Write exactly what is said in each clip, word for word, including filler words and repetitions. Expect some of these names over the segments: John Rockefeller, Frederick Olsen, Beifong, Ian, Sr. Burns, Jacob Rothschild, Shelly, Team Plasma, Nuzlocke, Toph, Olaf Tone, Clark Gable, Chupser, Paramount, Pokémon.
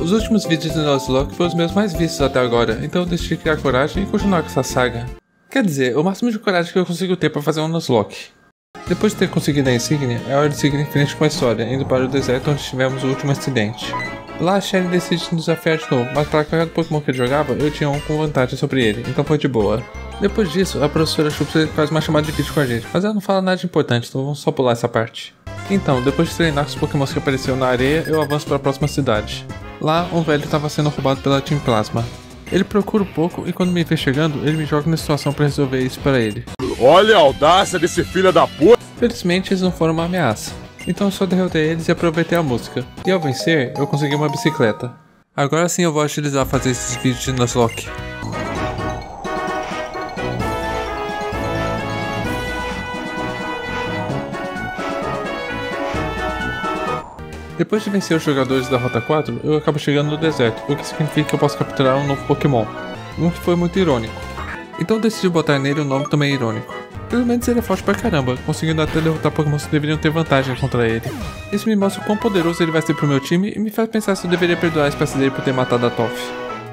Os últimos vídeos do Nuzlocke foram os meus mais vistos até agora, então eu decidi criar coragem e continuar com essa saga. Quer dizer, o máximo de coragem que eu consigo ter para fazer um Nuzlocke. Depois de ter conseguido a insígnia, é hora de seguir em frente com a história, indo para o deserto onde tivemos o último acidente. Lá a Shelly decide nos desafiar de novo, mas para cada Pokémon que eu jogava, eu tinha um com vantagem sobre ele, então foi de boa. Depois disso, a professora Chupser faz uma chamada de vídeo com a gente, mas ela não fala nada de importante, então vamos só pular essa parte. Então, depois de treinar com os Pokémon que apareceram na areia, eu avanço para a próxima cidade. Lá, um velho estava sendo roubado pela Team Plasma. Ele procura um pouco e quando me vê chegando, ele me joga na situação para resolver isso para ele. Olha a audácia desse filho da puta! Felizmente, eles não foram uma ameaça. Então eu só derrotei eles e aproveitei a música. E ao vencer, eu consegui uma bicicleta. Agora sim eu vou utilizar fazer esses vídeos de Nuzlocke. Depois de vencer os jogadores da Rota quatro, eu acabo chegando no deserto, o que significa que eu posso capturar um novo Pokémon. Um que foi muito irônico. Então eu decidi botar nele um nome também irônico. Pelo menos ele é forte pra caramba, conseguindo até derrotar Pokémon que deveriam ter vantagem contra ele. Isso me mostra o quão poderoso ele vai ser pro meu time e me faz pensar se eu deveria perdoar a espécie dele por ter matado a Toph.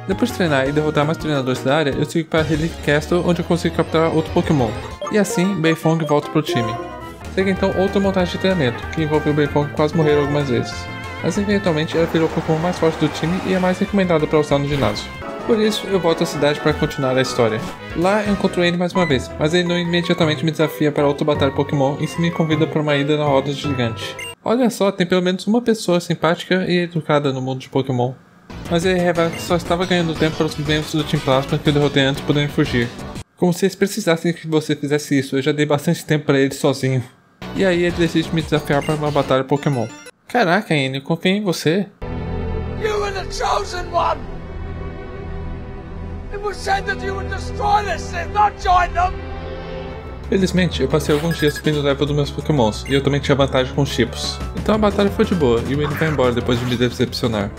Depois de treinar e derrotar mais treinadores da área, eu sigo para Relic Castle onde eu consigo capturar outro Pokémon. E assim, Beifong volta pro time. Segue então outra montagem de treinamento, que envolve o Beifong quase morrer algumas vezes. Mas eventualmente ela virou o Pokémon mais forte do time e é mais recomendada para usar no ginásio. Por isso, eu volto à cidade para continuar a história. Lá eu encontro ele mais uma vez, mas ele não imediatamente me desafia para outra batalha Pokémon e se me convida para uma ida na roda gigante. Olha só, tem pelo menos uma pessoa simpática e educada no mundo de Pokémon. Mas ele revela que só estava ganhando tempo para os membros do Team Plasma que eu derrotei antes poderem fugir. Como se eles precisassem que você fizesse isso, eu já dei bastante tempo para ele sozinho. E aí ele decide me desafiar para uma batalha Pokémon. Caraca, Ian, eu confiei em você. You are the chosen one! Felizmente, eu passei alguns dias subindo o level dos meus Pokémons, e eu também tinha vantagem com os tipos. Então a batalha foi de boa, e o Ian vai embora depois de me decepcionar.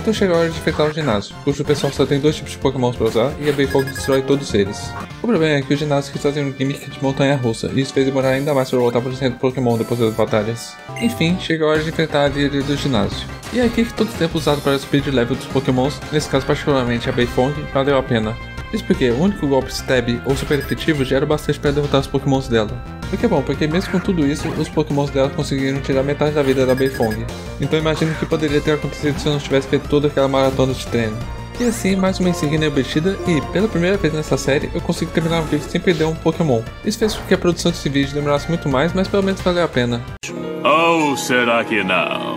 Então chega a hora de enfrentar o ginásio, cujo pessoal só tem dois tipos de Pokémons para usar, e a Beifong destrói todos eles. O problema é que os ginásios que fazem um gimmick de montanha-russa, e isso fez demorar ainda mais para voltar para o centro Pokémon depois das batalhas. Enfim, chega a hora de enfrentar a líder do ginásio. E é aqui que todo o tempo usado para subir de level dos Pokémons, nesse caso particularmente a Beifong, valeu a pena. Isso porque o único golpe stab ou super efetivo gera bastante para derrotar os Pokémons dela. O que é bom, porque mesmo com tudo isso, os Pokémons dela conseguiram tirar metade da vida da Beifong. Então imagino que poderia ter acontecido se eu não tivesse feito toda aquela maratona de treino. E assim, mais uma insígnia obtida e, pela primeira vez nessa série, eu consigo terminar um vídeo sem perder um Pokémon. Isso fez com que a produção desse vídeo demorasse muito mais, mas pelo menos valeu a pena. Ou será que não?